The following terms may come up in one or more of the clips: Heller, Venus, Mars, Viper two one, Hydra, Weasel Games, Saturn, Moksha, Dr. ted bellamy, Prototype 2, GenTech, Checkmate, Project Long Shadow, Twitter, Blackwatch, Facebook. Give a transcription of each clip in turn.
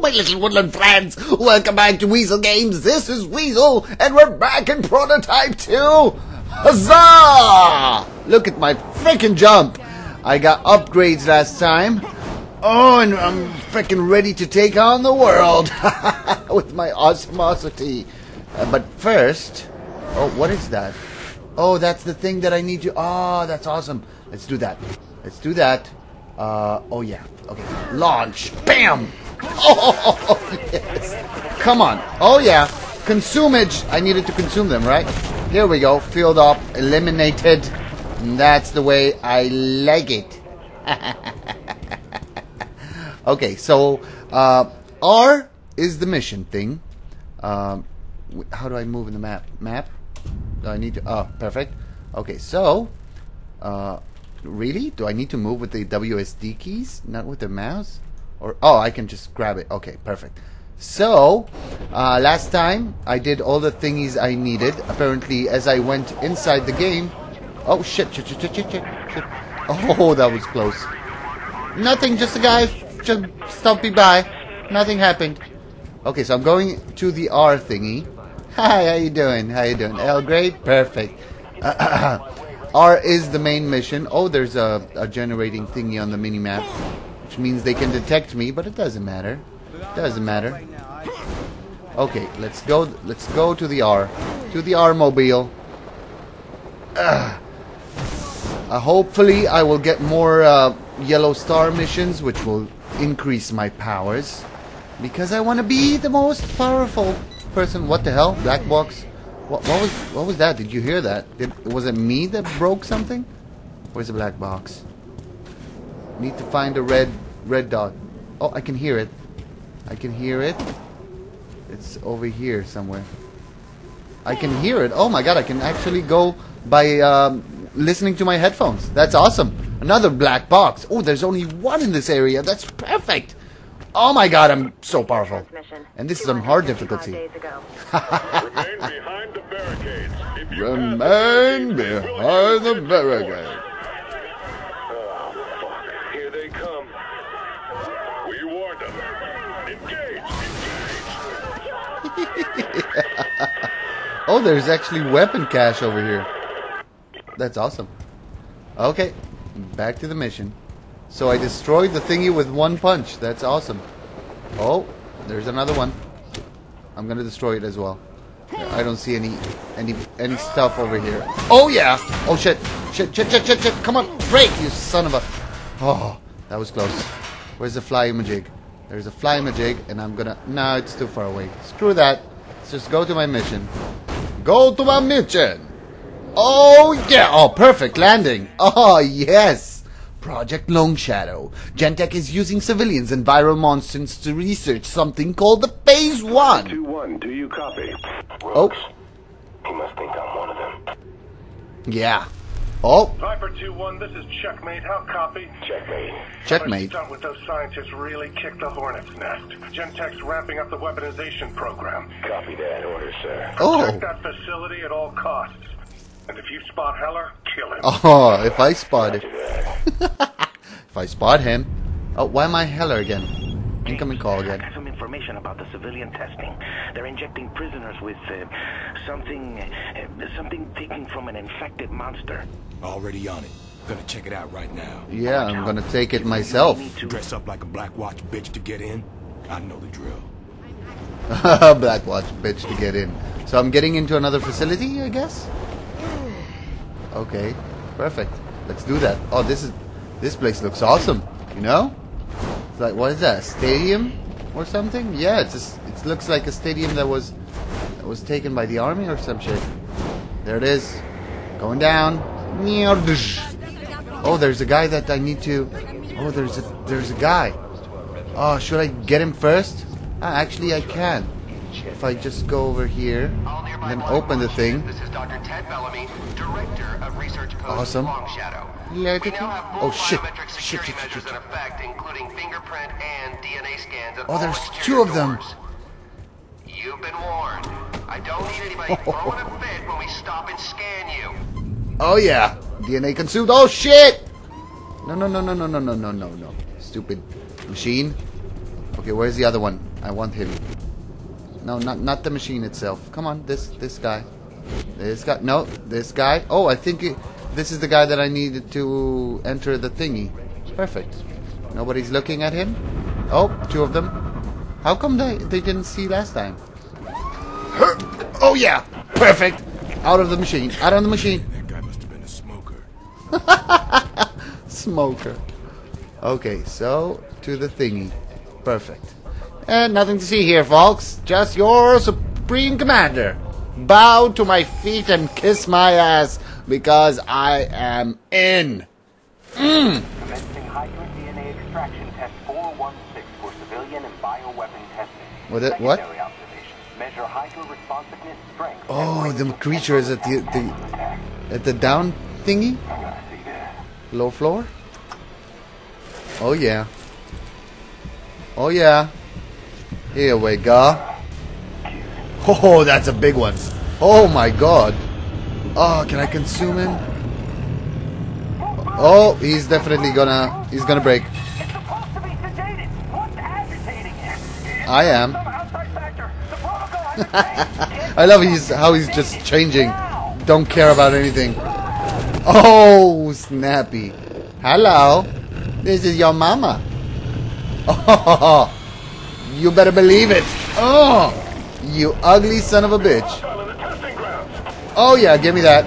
My little woodland friends, welcome back to Weasel Games. This is Weasel, and we're back in Prototype 2. Huzzah! Look at my freaking jump. I got upgrades last time. Oh, and I'm freaking ready to take on the world with my awesomosity. But first, oh, what is that? Oh, that's the thing that I need to. Oh, that's awesome. Let's do that. Let's do that. Oh yeah. Okay. Launch. Bam. Oh, yes. Come on. Oh, yeah. Consumage. I needed to consume them, right? Here we go. Filled up. Eliminated. And that's the way I like it. Okay, so R is the mission thing. How do I move in the map? Do I need to... Oh, perfect. Okay, so... really? Do I need to move with the WSD keys? Not with the mouse? Or, oh, I can just grab it. Okay, perfect. So, last time I did all the thingies I needed. Apparently, as I went inside the game... Oh, shit, shit, shit, shit, shit, shit. Oh, that was close. Nothing, just a guy just stomping by. Nothing happened. Okay, so I'm going to the R thingy. Hi, how you doing? How you doing? L grade? Perfect. R is the main mission. Oh, there's a generating thingy on the minimap. Which means they can detect me, but it doesn't matter. Doesn't matter. Okay, let's go. Let's go to the R, mobile. Hopefully, I will get more yellow star missions, which will increase my powers, because I want to be the most powerful person. What the hell? Black box. What was that? Did you hear that? Was it me that broke something? Where's the black box? Need to find a red dot. Oh, I can hear it. I can hear it. It's over here somewhere. I can hear it. Oh my god, I can actually go by listening to my headphones. That's awesome. Another black box. Oh, there's only one in this area. That's perfect. Oh my god, I'm so powerful. And this is on hard difficulty. Remain behind the barricades. Remain behind the barricades. Oh, there's actually weapon cache over here. That's awesome. Okay, back to the mission. So I destroyed the thingy with one punch. That's awesome. Oh, there's another one. I'm gonna destroy it as well. I don't see any stuff over here. Oh yeah. Oh shit. Shit. Shit. Shit. Shit. Shit. Come on, break, you son of a. Oh, that was close. Where's the fly-majig? There's a fly-majig, and I'm gonna... No, it's too far away. Screw that. Let's just go to my mission. Go to my mission! Oh, yeah! Oh, perfect landing! Oh, yes! Project Long Shadow. GenTech is using civilians and viral monsters to research something called the Phase 1. 2-1, do you copy? Rooks. Oh. You must think I'm one of them. Yeah. Oh. Viper 2-1, this is Checkmate. How copy? Checkmate. Checkmate. Done with those scientists really kicked the hornet's nest. GenTech's ramping up the weaponization program. Copy that order, sir. Oh. Protect that facility at all costs. And if you spot Heller, kill him. Oh, if I spot it. If I spot him. Oh, why am I Heller again? Incoming call again. I got some information about the civilian testing. They're injecting prisoners with something taken from an infected monster. Already on it. Gonna check it out right now. Yeah, I'm gonna take it myself. Dress up like a Blackwatch bitch to get in. I know the drill. Blackwatch bitch to get in. So I'm getting into another facility, I guess. Okay, perfect. Let's do that. Oh, this place looks awesome. You know. Like, what is that, a stadium or something? Yeah, it's just, it looks like a stadium that was taken by the army or some shit. There it is, going down. Oh, there's a guy that I need to... Oh, there's a guy. Oh, should I get him first? Ah, actually I can. If I just go over here and then open the thing. This is Dr. Ted Bellamy, director of research post awesome. Long Shadow. Oh shit. Shit, shit, shit, shit. Effect, including fingerprint and DNA scans. Oh, there's two of them. You've been warned. I don't need anybody throwing a fit when we stop and scan you. Oh yeah, DNA consumed. Oh shit! No, no, no, no, no, no, no, no, no, no. Stupid machine. Okay, where's the other one? I want him. No, not the machine itself. Come on, this guy. This guy. No, this guy. Oh, I think this is the guy that I needed to enter the thingy. Perfect. Nobody's looking at him. Oh, two of them. How come they didn't see last time? Oh yeah, perfect. Out of the machine. Out of the machine. That guy must have been a smoker. Smoker. Okay, so to the thingy. Perfect. And nothing to see here, folks. Just your Supreme Commander. Bow to my feet and kiss my ass because I am in. Commencing Hydra DNA extraction test 416 for civilian and bioweapon testing. What? Measure Hydra responsiveness, strength. Oh, the creature is at the down thingy. Low floor. Oh yeah. Oh yeah. Here we go. Oh, that's a big one. Oh my god. Oh, can I consume him? Oh, he's definitely gonna break. It's supposed to be sedated. What's agitating him? I am. I love how he's just changing. Don't care about anything. Oh, snappy. Hello. This is your mama. Oh, you better believe it. Oh, you ugly son of a bitch. Oh yeah, give me that.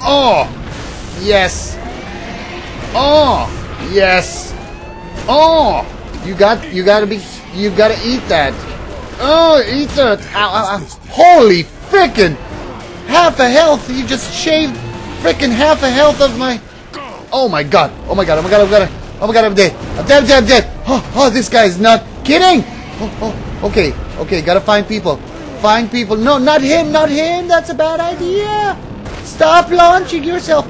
Oh, yes. Oh, yes. Oh, you gotta eat that. Oh, eat that. Ow, ow, ow. Holy frickin' half a health. You just shaved frickin' half a health of my. Oh my god. Oh my god. Oh my god. Oh my god. Oh my god, I'm dead. I'm dead, I'm dead, I'm dead. Oh, oh, this guy's not kidding. Oh, oh, okay, okay, gotta find people. Find people. No, not him, not him. That's a bad idea. Stop launching yourself.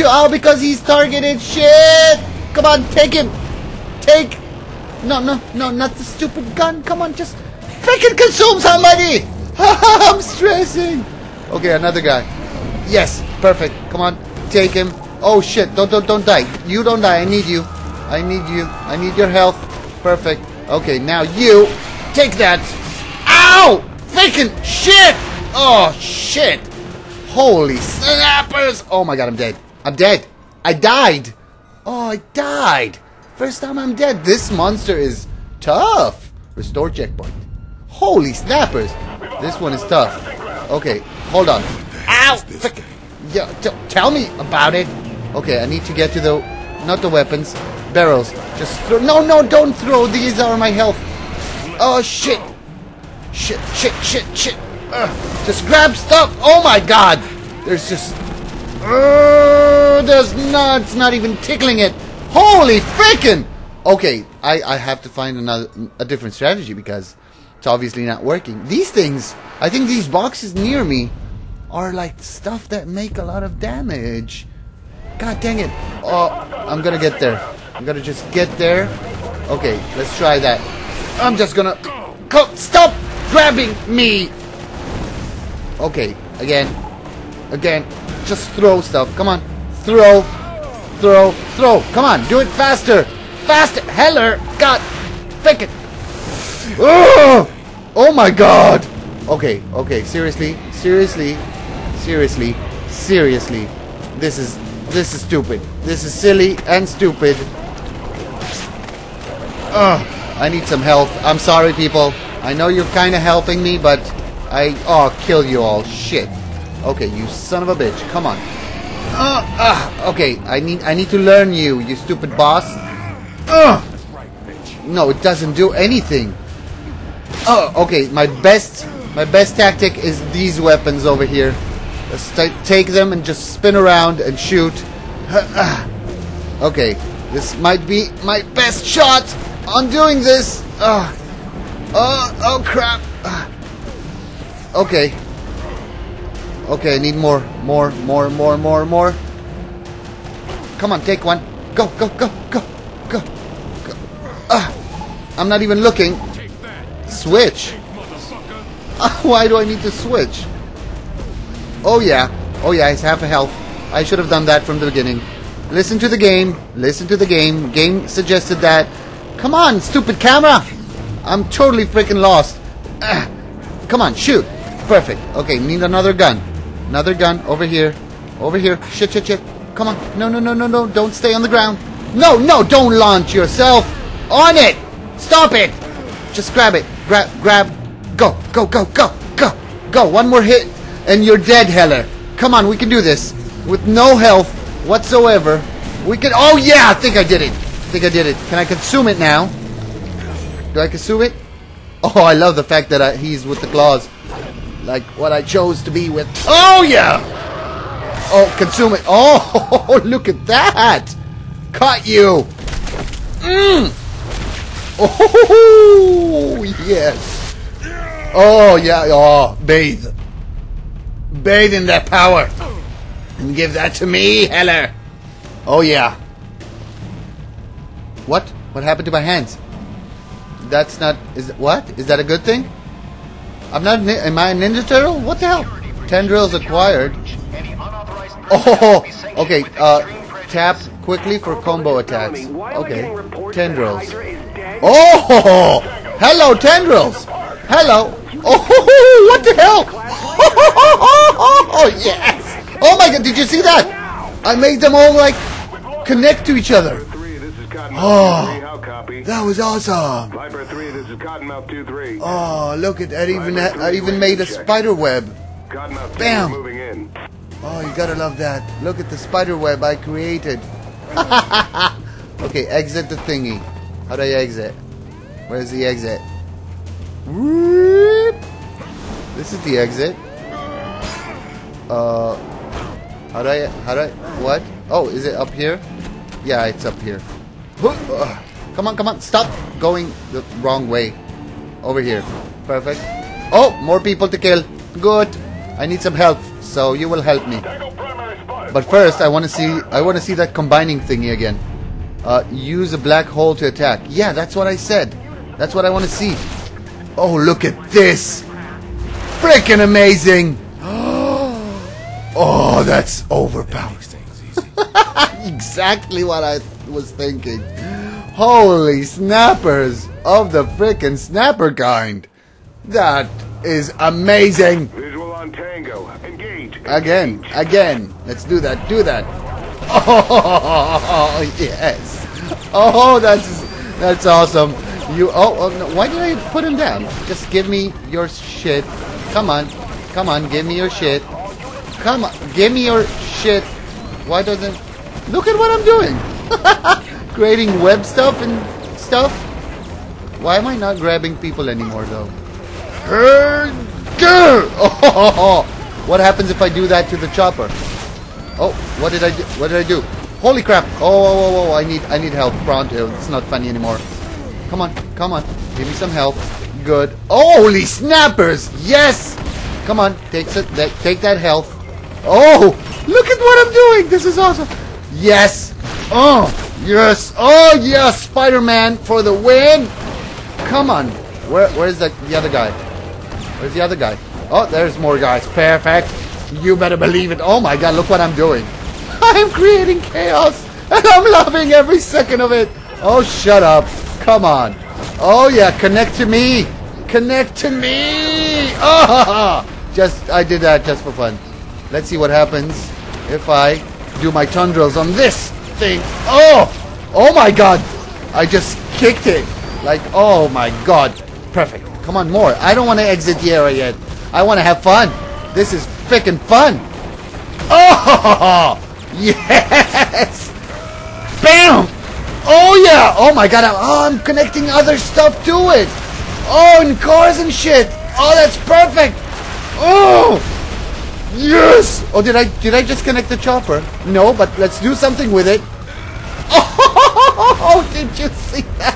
Oh, because he's targeted. Shit. Come on, take him. Take. No, no, no, not the stupid gun. Come on, just freaking consume somebody. I'm stressing. Okay, another guy. Yes, perfect. Come on, take him. Oh shit, don't die. You don't die. I need you. I need you. I need your health. Perfect. Okay, now you take that. Ow! Freaking shit! Oh shit! Holy snappers! Oh my god, I'm dead. I'm dead. I died. Oh, I died. First time I'm dead. This monster is tough. Restore checkpoint. Holy snappers! This one is tough. Okay, hold on. Ow! Frickin'. Yeah, tell me about it. Okay, I need to get to the. Not the weapons. Barrels. Just throw. No, no, don't throw. These are my health. Oh, shit. Shit, shit, shit, shit. Just grab stuff. Oh, my God. There's just. There's not. It's not even tickling it. Holy freaking. Okay, I have to find a different strategy because it's obviously not working. These things. I think these boxes near me are like stuff that make a lot of damage. God dang it. Oh, I'm gonna get there. I'm gonna just get there. Okay, let's try that. I'm just gonna... Stop grabbing me! Okay, again. Again. Just throw stuff. Come on. Throw. Throw. Throw. Come on, do it faster. Faster. Heller. God. Pick it. Oh! Oh my god. Okay, okay. Seriously. Seriously. Seriously. Seriously. This is stupid. This is silly and stupid. Ugh, I need some health. I'm sorry, people. I know you're kind of helping me, but oh, kill you all. Shit. Okay, you son of a bitch. Come on. Okay, I need to learn you, you stupid boss. That's right, bitch. No, it doesn't do anything. Oh, okay. My best tactic is these weapons over here. Take them and just spin around and shoot. Okay, this might be my best shot on doing this. Oh crap. Okay. Okay, I need more. Come on, take one. Go. I'm not even looking. Switch. Why do I need to switch? Oh yeah, he's half a health. I should have done that from the beginning. Listen to the game. Listen to the game. Game suggested that. Come on, stupid camera! I'm totally freaking lost. Ugh. Come on, shoot. Perfect. Okay, need another gun. Another gun over here. Over here. Shit, shit, shit. Come on. No, no, no, no, no. Don't stay on the ground. No, no, don't launch yourself. On it. Stop it. Just grab it. Grab. Go, go, go, go, go, go. One more hit and you're dead, Heller. Come on, we can do this. With no health whatsoever. We can. Oh, yeah, I think I did it. I think I did it. Can I consume it now? Do I consume it? Oh, I love the fact that he's with the claws. Like what I chose to be with. Oh, yeah! Oh, consume it. Oh, look at that! Caught you! Mmm! Oh, yes! Oh, yeah. Oh, bathe. Bathe in that power. And give that to me, Heller. Oh, yeah. What? What happened to my hands? That's not... What? Is that a good thing? I'm not... Am I a ninja turtle? What the hell? 10 drills acquired. Oh! Okay, tap quickly for combo attacks. Okay. 10 drills. Oh! Hello, 10 drills! Hello! Oh! What the hell? Oh, yes! Oh my god, did you see that? I made them all, like, connect to each other. Oh, that was awesome! Viper 3, this is Cottonmouth 2-3. Oh, look at that! I even made a spider web. Bam! Oh, you gotta love that. Look at the spider web I created. Okay, exit the thingy. How do I exit? Where's the exit? Whoop. This is the exit. How do I? What? Oh, is it up here? Yeah, it's up here. Come on, come on. Stop going the wrong way. Over here. Perfect. Oh, more people to kill. Good. I need some help, so you will help me. But first, I want to see that combining thingy again. Use a black hole to attack. Yeah, that's what I said. That's what I want to see. Oh, look at this. Freaking amazing. Oh, that's overpowered. Exactly what I was thinking. Holy snappers of the frickin' snapper kind. That is amazing. Visual on Tango. Engage. Again. Let's do that. Oh, yes. Oh, that's awesome. You. Oh no. Why did I put him down? Just give me your shit. Come on. Come on. Give me your shit. Come on. Give me your shit. Why doesn't... Look at what I'm doing! Creating web stuff and stuff. Why am I not grabbing people anymore, though? Oh, what happens if I do that to the chopper? Oh, what did I do? What did I do? Holy crap! Oh, I need help. Pronto, it's not funny anymore. Come on, come on. Give me some help. Good. Holy snappers! Yes! Come on, take that health. Oh! Look at what I'm doing! This is awesome! Yes! Oh! Yes! Oh, yes! Spider-Man for the win! Come on! Where is the other guy? Where's the other guy? Oh, there's more guys. Perfect! You better believe it! Oh my god, look what I'm doing! I'm creating chaos! And I'm loving every second of it! Oh, shut up! Come on! Oh yeah, connect to me! Connect to me! Oh! I did that just for fun. Let's see what happens if I do my tendrils on this thing. Oh my god, I just kicked it. Like, oh my god, perfect. Come on, more. I don't want to exit the area yet. I want to have fun. This is freaking fun. Oh yes, bam. Oh yeah. Oh my god, I'm connecting other stuff to it. Oh, and cars and shit. Oh, that's perfect. Oh. Yes! Oh, did I just connect the chopper? No, but let's do something with it. Oh, did you see that?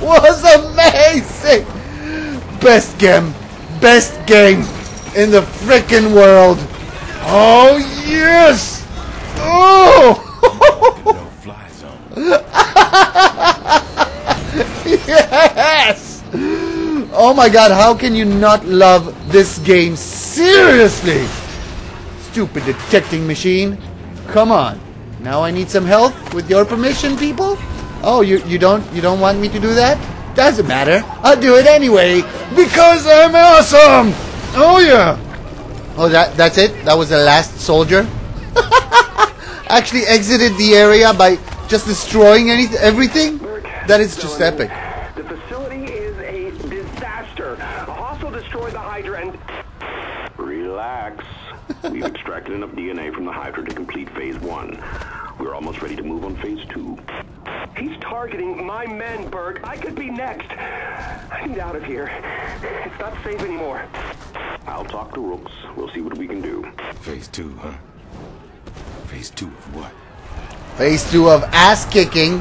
Was amazing! Best game in the frickin' world. Oh yes! Oh! No fly zone. Yes! Oh my god, how can you not love this game? Seriously! Stupid detecting machine. Come on. Now I need some help with your permission, people? Oh, you don't want me to do that? Doesn't matter. I'll do it anyway because I'm awesome. Oh yeah. Oh, that's it. That was the last soldier. Actually exited the area by just destroying everything. That is just epic. The facility is a disaster. Also destroy the Hydra and relax. We've extracted enough DNA from the Hydra to complete Phase 1. We're almost ready to move on Phase 2. He's targeting my men, Berg. I could be next. I need out of here. It's not safe anymore. I'll talk to Rooks. We'll see what we can do. Phase 2, huh? Phase 2 of what? Phase 2 of ass kicking.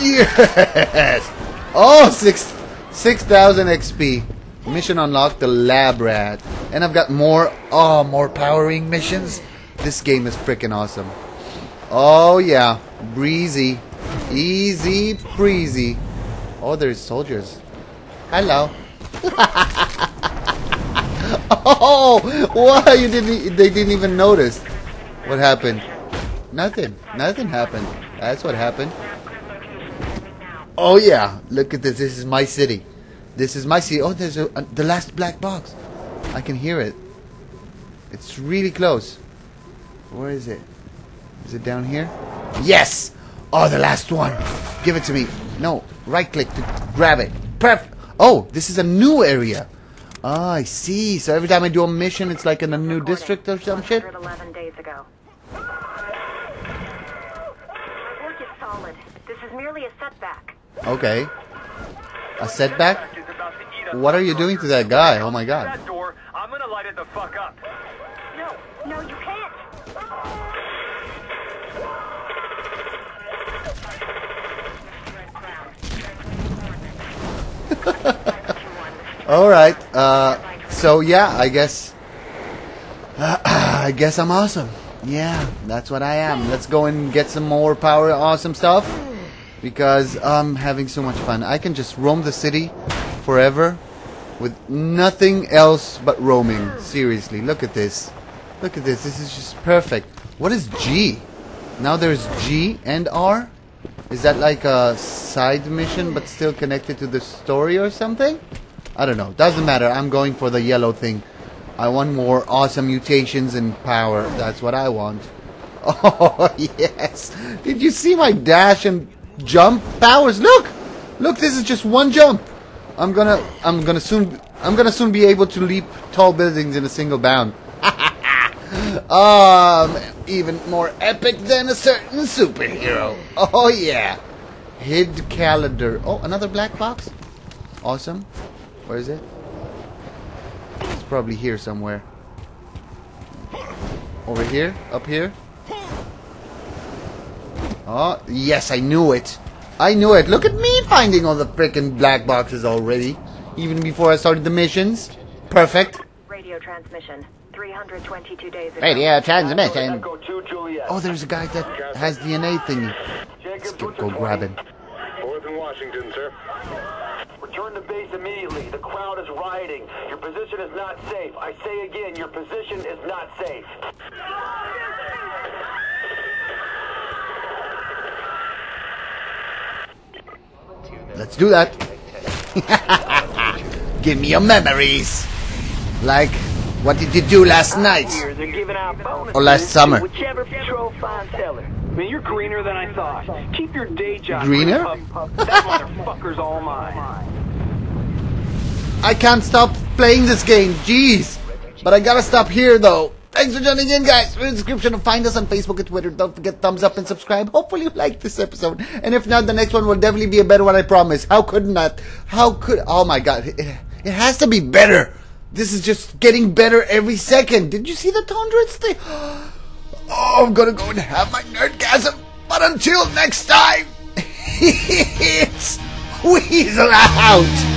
Yes. Oh, 6,000 XP. Mission unlocked, the lab rat. And I've got more. Oh, more powering missions. This game is freaking awesome. Oh yeah, breezy. Easy breezy. Oh, there's soldiers. Hello. Oh, wow, you didn't, they didn't even notice. What happened? Nothing. Nothing happened. That's what happened. Oh yeah, look at this. This is my city. This is my city. Oh, there's the last black box. I can hear it. It's really close. Where is it? Is it down here? Yes! Oh, the last one. Give it to me. No, right click to grab it. Perfect. Oh, this is a new area. Ah, I see. So every time I do a mission, it's like in a new district or some shit? 111 days ago. My work is solid. This is merely a setback. Okay. A setback? What are you doing to that guy? Oh my god. That door, I'm gonna light it the fuck up. No, you can't. All right. So yeah, I guess. I guess I'm awesome. Yeah, that's what I am. Let's go and get some more power, awesome stuff, because I'm having so much fun. I can just roam the city forever, with nothing else but roaming. Seriously, look at this. Look at this. This is just perfect. What is G? Now there's G and R. Is that like a side mission but still connected to the story or something? I don't know. Doesn't matter. I'm going for the yellow thing. I want more awesome mutations and power. That's what I want. Oh, yes. Did you see my dash and jump powers? Look! Look, this is just one jump. I'm gonna soon be able to leap tall buildings in a single bound. Even more epic than a certain superhero. Oh yeah. Hid calendar. Oh, another black box. Awesome. Where is it? It's probably here somewhere. Over here? Up here? Oh, yes, I knew it. I knew it. Look at me finding all the frickin' black boxes already. Even before I started the missions. Perfect. Radio transmission. 322 days ago. Radio transmission. Oh, there's a guy that has DNA thingy. Let's go grab him. 4th and Washington, sir. Return to base immediately. The crowd is rioting. Your position is not safe. I say again, your position is not safe. Let's do that. Give me your memories. Like, what did you do last night? Or last summer? Whichever patrol finds Heller. Man, you're greener than I thought. Keep your day job. Greener? That motherfucker's all mine. I can't stop playing this game, jeez. But I gotta stop here though. Thanks for joining in, guys. In the description, find us on Facebook and Twitter. Don't forget, thumbs up and subscribe. Hopefully you liked this episode. And if not, the next one will definitely be a better one, I promise. How could not? How could... Oh my god. It has to be better. This is just getting better every second. Did you see the Tondrits thing? Oh, I'm gonna go and have my nerdgasm. But until next time, it's Weasel out.